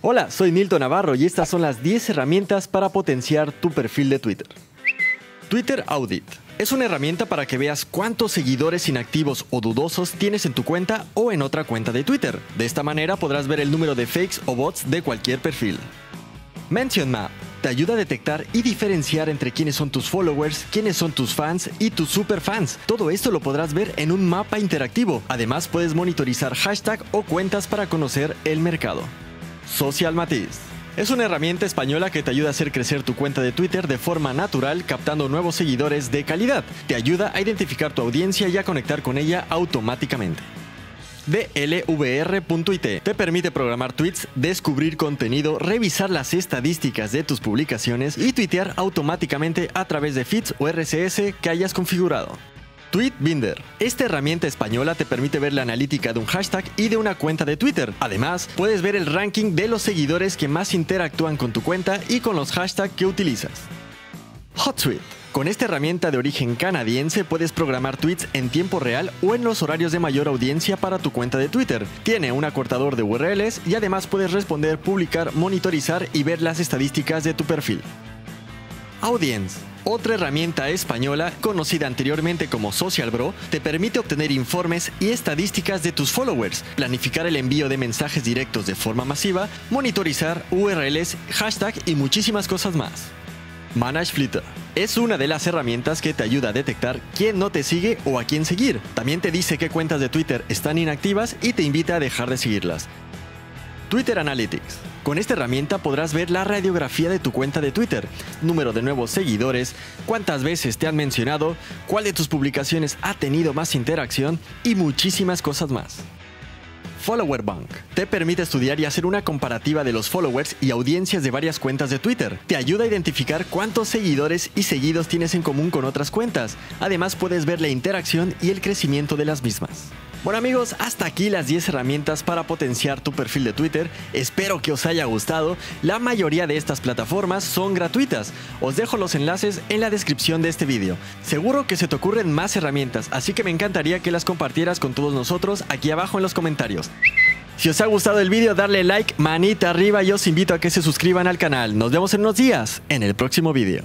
Hola, soy Nilton Navarro y estas son las 10 herramientas para potenciar tu perfil de Twitter. Twitter Audit. Es una herramienta para que veas cuántos seguidores inactivos o dudosos tienes en tu cuenta o en otra cuenta de Twitter. De esta manera podrás ver el número de fakes o bots de cualquier perfil. Mention Map. Te ayuda a detectar y diferenciar entre quiénes son tus followers, quiénes son tus fans y tus superfans. Todo esto lo podrás ver en un mapa interactivo. Además, puedes monitorizar hashtag o cuentas para conocer el mercado. SocialMatize. Es una herramienta española que te ayuda a hacer crecer tu cuenta de Twitter de forma natural, captando nuevos seguidores de calidad. Te ayuda a identificar tu audiencia y a conectar con ella automáticamente. DLVR.it te permite programar tweets, descubrir contenido, revisar las estadísticas de tus publicaciones y tuitear automáticamente a través de feeds o RSS que hayas configurado. TweetBinder. Esta herramienta española te permite ver la analítica de un hashtag y de una cuenta de Twitter. Además, puedes ver el ranking de los seguidores que más interactúan con tu cuenta y con los hashtags que utilizas. Hootsuite. Con esta herramienta de origen canadiense puedes programar tweets en tiempo real o en los horarios de mayor audiencia para tu cuenta de Twitter. Tiene un acortador de URLs y además puedes responder, publicar, monitorizar y ver las estadísticas de tu perfil. Audiense. Otra herramienta española, conocida anteriormente como SocialBro, te permite obtener informes y estadísticas de tus followers, planificar el envío de mensajes directos de forma masiva, monitorizar URLs, hashtag y muchísimas cosas más. ManageFlitter. Es una de las herramientas que te ayuda a detectar quién no te sigue o a quién seguir. También te dice qué cuentas de Twitter están inactivas y te invita a dejar de seguirlas. Twitter Analytics. Con esta herramienta podrás ver la radiografía de tu cuenta de Twitter, número de nuevos seguidores, cuántas veces te han mencionado, cuál de tus publicaciones ha tenido más interacción y muchísimas cosas más. Followerwonk. Te permite estudiar y hacer una comparativa de los followers y audiencias de varias cuentas de Twitter. Te ayuda a identificar cuántos seguidores y seguidos tienes en común con otras cuentas. Además, puedes ver la interacción y el crecimiento de las mismas. Bueno amigos, hasta aquí las 10 herramientas para potenciar tu perfil de Twitter. Espero que os haya gustado. La mayoría de estas plataformas son gratuitas. Os dejo los enlaces en la descripción de este vídeo. Seguro que se te ocurren más herramientas, así que me encantaría que las compartieras con todos nosotros aquí abajo en los comentarios. Si os ha gustado el vídeo, darle like, manita arriba y os invito a que se suscriban al canal. Nos vemos en unos días en el próximo vídeo.